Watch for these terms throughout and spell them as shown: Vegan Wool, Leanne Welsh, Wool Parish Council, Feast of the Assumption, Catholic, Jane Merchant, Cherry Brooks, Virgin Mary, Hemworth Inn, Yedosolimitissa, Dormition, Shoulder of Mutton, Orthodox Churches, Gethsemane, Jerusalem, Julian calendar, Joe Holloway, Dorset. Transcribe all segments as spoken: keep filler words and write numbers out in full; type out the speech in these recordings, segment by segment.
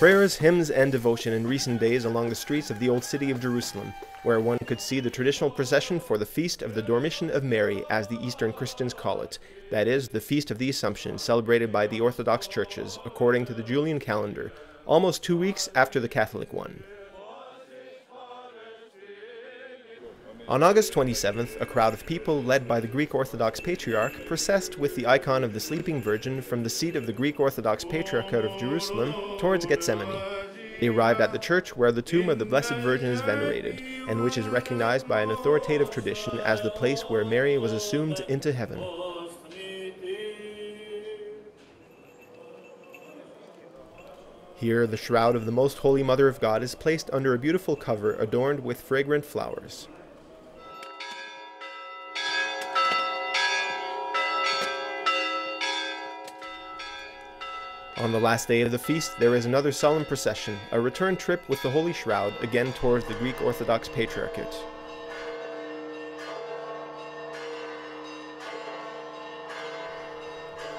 Prayers, hymns, and devotion in recent days along the streets of the old city of Jerusalem, where one could see the traditional procession for the Feast of the Dormition of Mary, as the Eastern Christians call it, that is, the Feast of the Assumption, celebrated by the Orthodox Churches, according to the Julian calendar, almost two weeks after the Catholic one. On August twenty-seventh, a crowd of people led by the Greek Orthodox Patriarch processed with the icon of the Sleeping Virgin from the seat of the Greek Orthodox Patriarchate of Jerusalem towards Gethsemane. They arrived at the church where the tomb of the Blessed Virgin is venerated, and which is recognized by an authoritative tradition as the place where Mary was assumed into heaven. Here, the shroud of the Most Holy Mother of God is placed under a beautiful cover adorned with fragrant flowers. On the last day of the feast, there is another solemn procession, a return trip with the Holy Shroud, again towards the Greek Orthodox Patriarchate.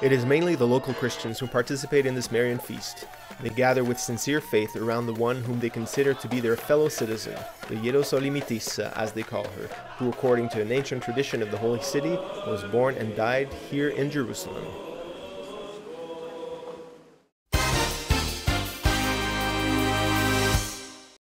It is mainly the local Christians who participate in this Marian feast. They gather with sincere faith around the one whom they consider to be their fellow citizen, the Yedosolimitissa, as they call her, who, according to an ancient tradition of the Holy City, was born and died here in Jerusalem.